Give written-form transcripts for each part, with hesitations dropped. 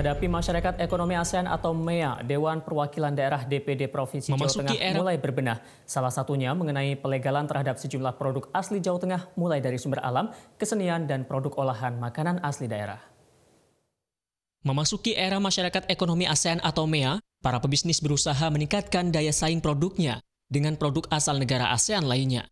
Menghadapi Masyarakat Ekonomi ASEAN atau MEA, Dewan Perwakilan Daerah DPD Provinsi Jawa Tengah mulai berbenah. Salah satunya mengenai pelegalan terhadap sejumlah produk asli Jawa Tengah mulai dari sumber alam, kesenian, dan produk olahan makanan asli daerah. Memasuki era Masyarakat Ekonomi ASEAN atau MEA, para pebisnis berusaha meningkatkan daya saing produknya dengan produk asal negara ASEAN lainnya.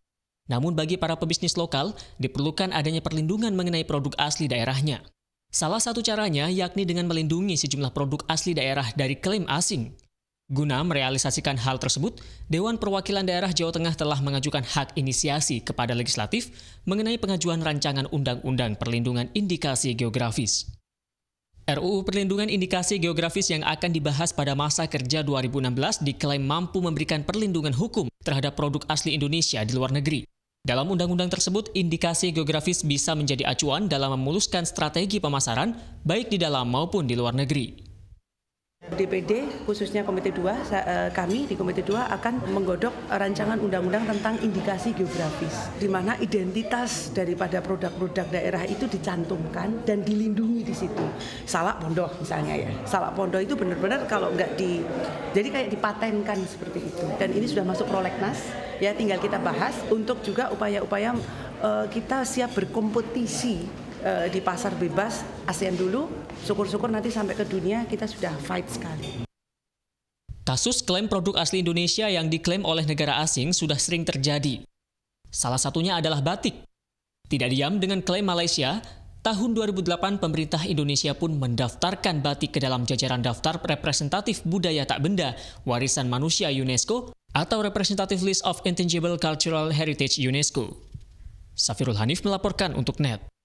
Namun bagi para pebisnis lokal, diperlukan adanya perlindungan mengenai produk asli daerahnya. Salah satu caranya yakni dengan melindungi sejumlah produk asli daerah dari klaim asing. Guna merealisasikan hal tersebut, Dewan Perwakilan Daerah Jawa Tengah telah mengajukan hak inisiasi kepada legislatif mengenai pengajuan Rancangan Undang-Undang Perlindungan Indikasi Geografis. RUU Perlindungan Indikasi Geografis yang akan dibahas pada masa kerja 2016 diklaim mampu memberikan perlindungan hukum terhadap produk asli Indonesia di luar negeri. Dalam undang-undang tersebut, indikasi geografis bisa menjadi acuan dalam memuluskan strategi pemasaran baik di dalam maupun di luar negeri. DPD, khususnya Komite 2, kami di Komite 2 akan menggodok rancangan undang-undang tentang indikasi geografis, di mana identitas daripada produk-produk daerah itu dicantumkan dan dilindungi di situ. Salak pondoh misalnya ya, salak pondoh itu benar-benar kalau nggak jadi kayak dipatenkan seperti itu. Dan ini sudah masuk prolegnas, ya tinggal kita bahas untuk juga upaya-upaya kita siap berkompetisi di pasar bebas ASEAN dulu, syukur-syukur nanti sampai ke dunia kita sudah fight sekali. Kasus klaim produk asli Indonesia yang diklaim oleh negara asing sudah sering terjadi. Salah satunya adalah batik. Tidak diam dengan klaim Malaysia, tahun 2008 pemerintah Indonesia pun mendaftarkan batik ke dalam jajaran daftar representatif budaya tak benda warisan manusia UNESCO atau Representative List of Intangible Cultural Heritage UNESCO. Safirul Hanif melaporkan untuk NET.